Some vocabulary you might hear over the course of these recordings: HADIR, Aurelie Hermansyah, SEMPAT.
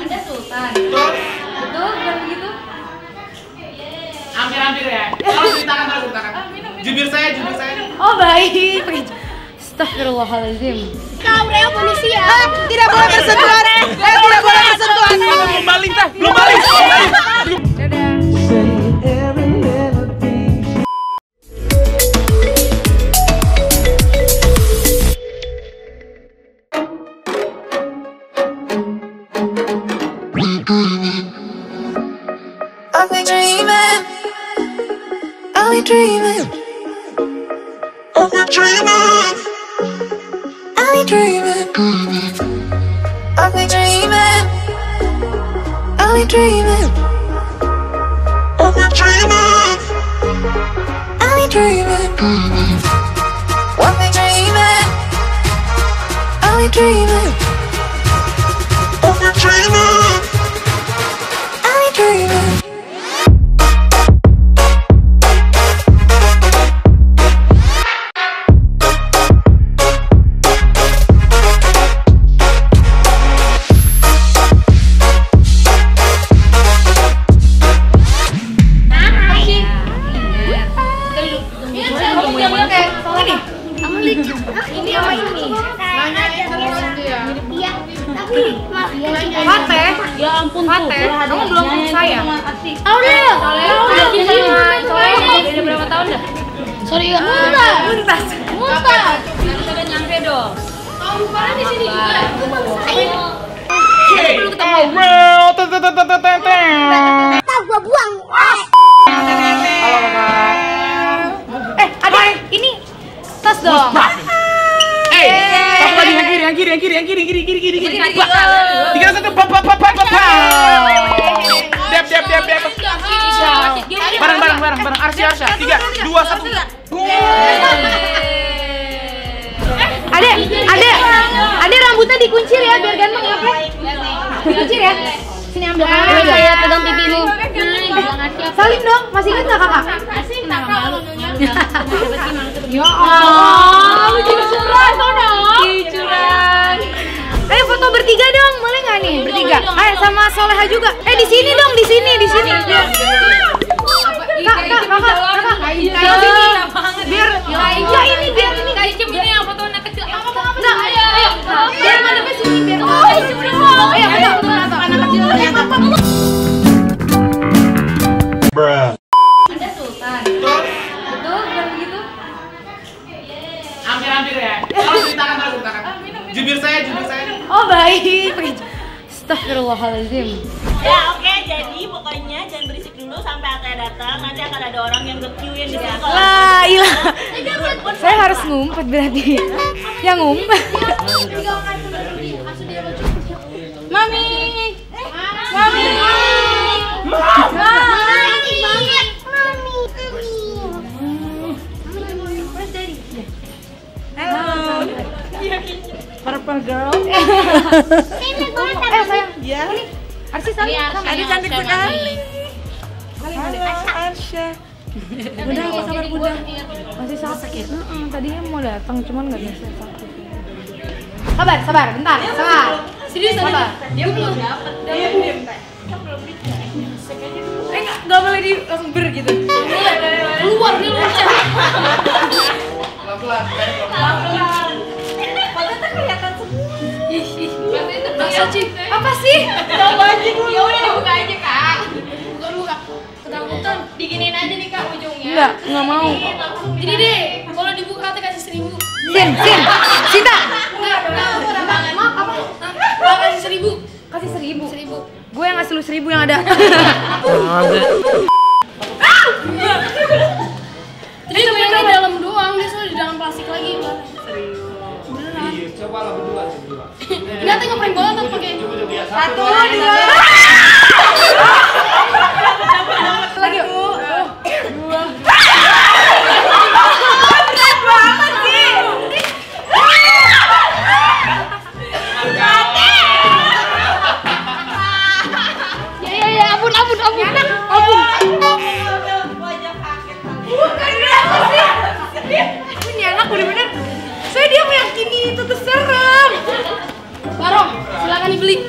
Ada sultan. Betul kan begitu? Hampir-hampir ya. Kalau ceritakan terus ceritakan. Jubir saya. Oh baik. Astagfirullahaladzim. Kamera polisi ya. Tidak boleh bersentuhan. Tidak boleh bersentuhan. Belum balik teh. Belum balik.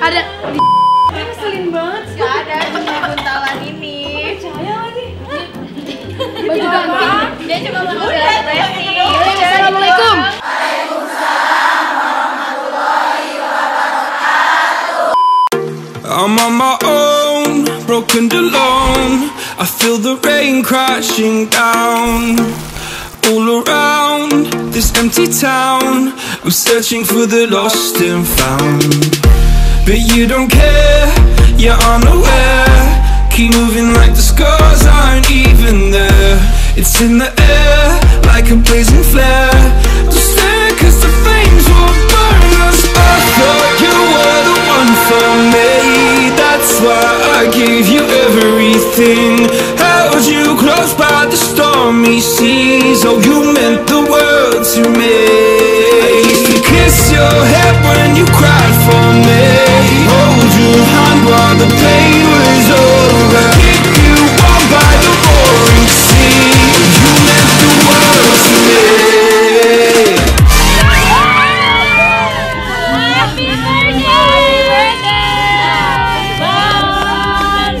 Ada Dia cuma udah ekspresi. Assalamualaikum. Waalaikumsalam warahmatullahi wabarakatuh. I'm on my own, broken alone. I feel the rain crashing down. All around this empty town, I'm searching for the lost and found. But you don't care, you're unaware. Keep moving like the scars aren't even there. It's in the air, like a blazing flare. Don't stare cause the flames will burn us. I thought you were the one for me. That's why I gave you everything. Held you close by the stormy seas. Oh, you meant the world to me. I used to kiss your head when you cried for me. Hold your hand while the pain was over. Keep you warm by the roaring sea. You meant the world to me. Happy birthday! Happy birthday! Happy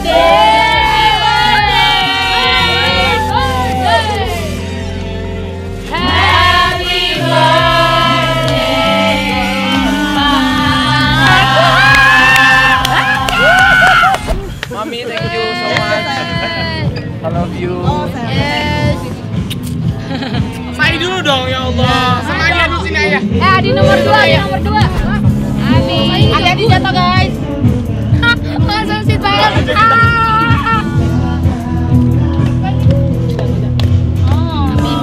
birthday! Mami, thank you so much. I love you. Yes. Mari dulu dong, ya Allah. Semuanya di sini aja. Adi nomor 2 ya. Nomor 2. Amin. Hati-hati jatuh guys. Langsung sit banget. Happy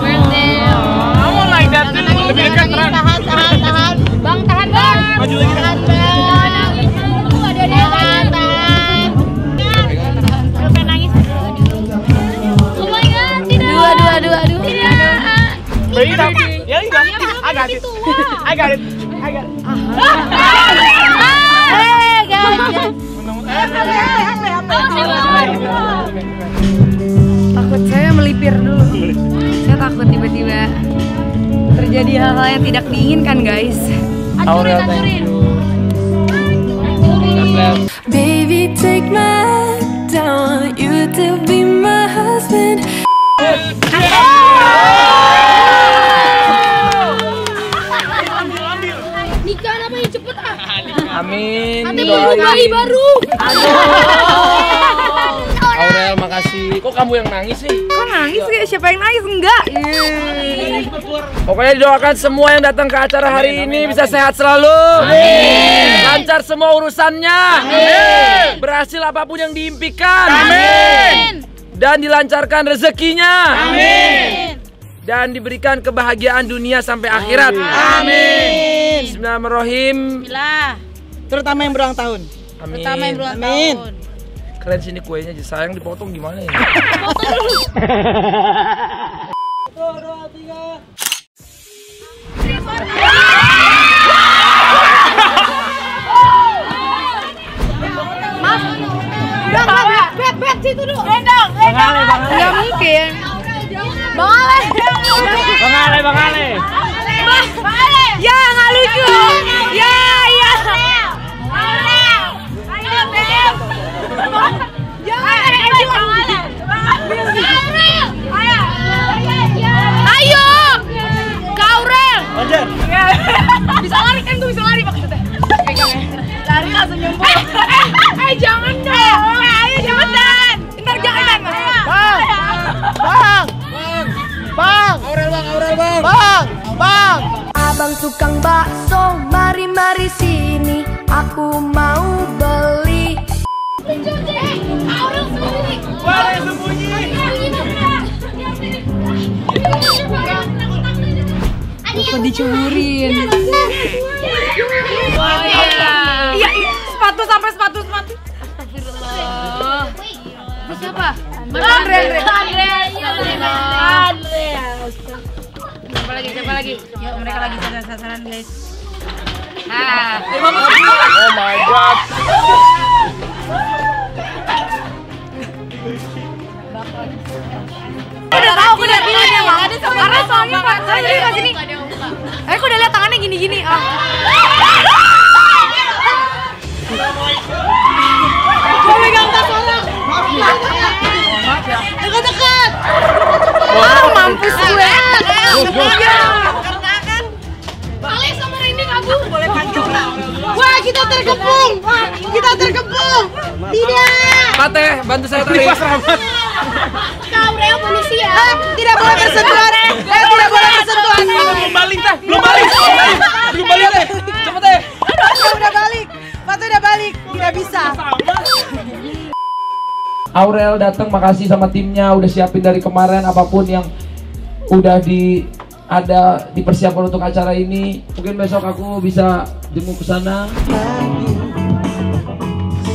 birthday. I want like that too. Lebih dekat terang. Tahan. Bang, tahan bang. Maju lagi. I got it. Hey guys. Takut saya melipir dulu. Saya takut tiba-tiba terjadi hal-hal yang tidak diinginkan, guys. Ancurin. Baby, take my down. You to be my husband. Amin. Nanti baru bayi baru. Aurel, makasih. Kok kamu yang nangis sih? Kok nangis sih? Siapa yang nangis? Enggak. Pokoknya doakan semua yang datang ke acara hari ini bisa sehat selalu. Amin. Lancar semua urusannya. Amin. Berhasil apapun yang diimpikan. Amin. Dan dilancarkan rezekinya. Amin. Dan diberikan kebahagiaan dunia sampai akhirat. Amin. Bismillahirrahmanirrahim. Bismillah. Terutama yang berulang tahun. Amin. Terutama yang berulang tahun. Keren sini kuenya, sayang dipotong gimana ya? Potong dulu. 1, 2, 3. Mas, bet situ dulu. Endang. Enggak mungkin. Bang Ale. Ya, nggak lucu. Ya. Ayo, Kak Aurel. Bisa lari kan tuh, bisa lari maksudnya. Lari langsung nyumpul. Jangan dong. Ayo cepetan. Ntar jangan Bang. Aurel bang. Bang. Abang tukang bakso, mari sini. Aku mau beli. Kok dicuburin? Iya, sepatu. Astagfirullah. Terus siapa? Andre. Siapa lagi? Yuk, mereka lagi sasaran guys. Oh my god. Aku udah bilang ya bang, karena soalnya saya jadi ke sini. Aku udah lihat tangannya gini-gini. Gue pegang tas orang. Maaf ya. Dekat-dekat. Mampus. Karena kan Balik sama Randy kabur. Boleh panggil orang. Wah, kita terkepung. Kita terkepung. Tidak. Pateh, bantu saya tarik. Kau Aurelie Hermansyah. Tidak boleh bersentuhan. Tidak boleh bersentuhan. Belum balik teh. Belum balik. Belum balik teh. Cepet teh. Udah balik. Pateh udah balik. Tidak bisa. Aurel datang, makasih sama timnya udah siapin dari kemarin apapun yang udah dipersiapkan untuk acara ini. Mungkin besok aku bisa jenguk ke sana.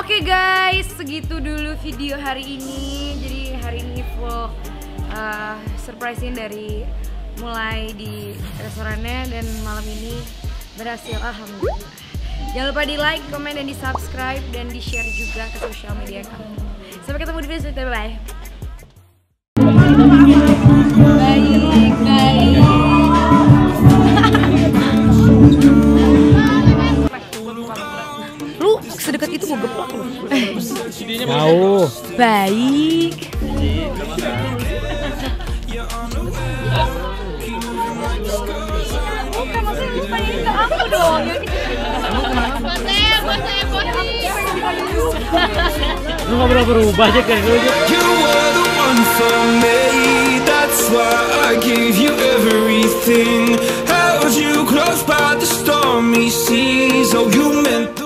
Oke guys, segitu dulu video hari ini. Jadi hari ini vlog surprising dari mulai di restorannya dan malam ini berhasil, alhamdulillah. Jangan lupa di like, komen, dan di subscribe dan di share juga ke sosial media kamu. Sampai ketemu di video selanjutnya, bye bye. Baik guys. Sedekat itu mau geplak. Jauh. Baik. Bukan maksudnya lu tanya ke aku dong. Lu gak pernah berubah aja kayak dulu.